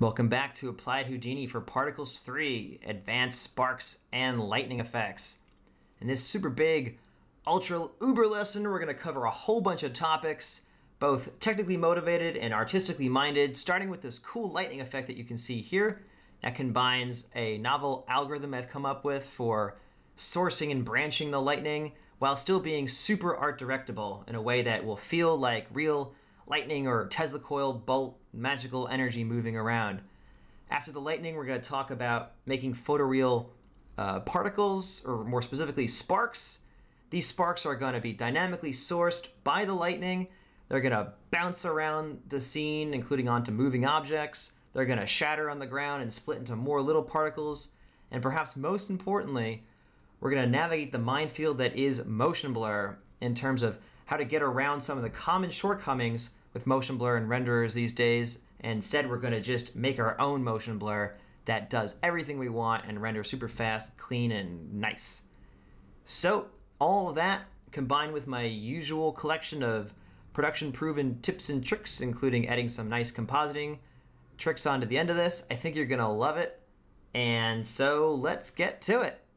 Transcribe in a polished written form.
Welcome back to Applied Houdini for Particles 3, Advanced Sparks and Lightning Effects. In this super big, ultra uber lesson, we're going to cover a whole bunch of topics, both technically motivated and artistically minded, starting with this cool lightning effect that you can see here that combines a novel algorithm I've come up with for sourcing and branching the lightning while still being super art directable in a way that will feel like real lightning or Tesla coil bolt magical energy moving around. After the lightning, we're going to talk about making photoreal particles, or more specifically sparks. These sparks are going to be dynamically sourced by the lightning. They're going to bounce around the scene, including onto moving objects. They're going to shatter on the ground and split into more little particles. And perhaps most importantly, we're going to navigate the minefield that is motion blur in terms of how to get around some of the common shortcomings with motion blur and renderers these days. And instead, we're going to just make our own motion blur that does everything we want and render super fast, clean, and nice. So all of that combined with my usual collection of production-proven tips and tricks, including adding some nice compositing tricks onto the end of this, I think you're going to love it. And so let's get to it.